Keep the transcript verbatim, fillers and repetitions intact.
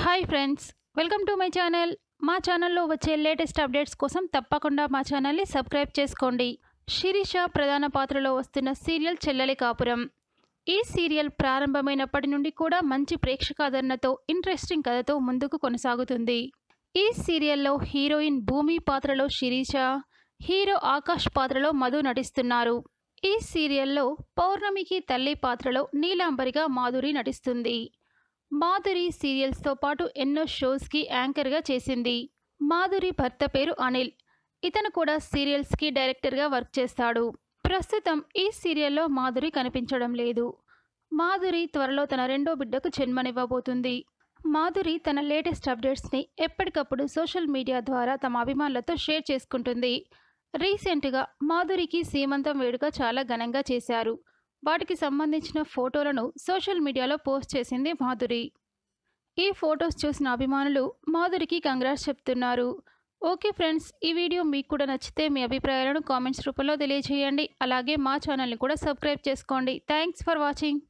Hi friends, welcome to my channel. మా ఛానల్లో వచ్చే లేటెస్ట్ అప్డేట్స్ కోసం తప్పకుండా మా ఛానల్ని సబ్స్క్రైబ్ చేసుకోండి. శిరీష ప్రధాన పాత్రలో వస్తున్న సీరియల్ చెల్లెలి కాపురం. ఈ సీరియల్ ప్రారంభమైనప్పటి నుండి కూడా మంచి ప్రేక్షకాదరణతో ఇంట్రెస్టింగ్ కథతో ముందుకు కొనసాగుతుంది. ఈ సీరియల్లో హీరోయిన్ భూమి పాత్రలో శిరీష, హీరో ఆకాష్ పాత్రలో మధు నటిస్తున్నారు. ఈ సీరియల్లో పౌర్ణమికి తల్లి పాత్రలో నీలాంబరిగా మాధురి నటిస్తుంది. మాధురి సీరియల్స్తో పాటు ఎన్నో షోస్కి యాంకర్గా చేసింది. మాధురి భర్త పేరు అనిల్. ఇతను కూడా సీరియల్స్కి డైరెక్టర్గా వర్క్ చేస్తాడు. ప్రస్తుతం ఈ సీరియల్లో మాధురి కనిపించడం లేదు. మాధురి త్వరలో తన రెండో బిడ్డకు జన్మనివ్వబోతుంది. మాధురి తన లేటెస్ట్ అప్డేట్స్ని ఎప్పటికప్పుడు సోషల్ మీడియా ద్వారా తమ అభిమానులతో షేర్ చేసుకుంటుంది. రీసెంట్గా మాధురికి సీమంతం వేడుక చాలా ఘనంగా చేశారు. వాటికి సంబంధించిన ఫోటోలను సోషల్ మీడియాలో పోస్ట్ చేసింది మాధురి. ఈ ఫొటోస్ చూసిన అభిమానులు మాధురికి కంగ్రాట్స్ చెప్తున్నారు. ఓకే ఫ్రెండ్స్, ఈ వీడియో మీకు కూడా నచ్చితే మీ అభిప్రాయాలను కామెంట్స్ రూపంలో తెలియజేయండి. అలాగే మా ఛానల్ని కూడా సబ్స్క్రైబ్ చేసుకోండి. Thanks for watching.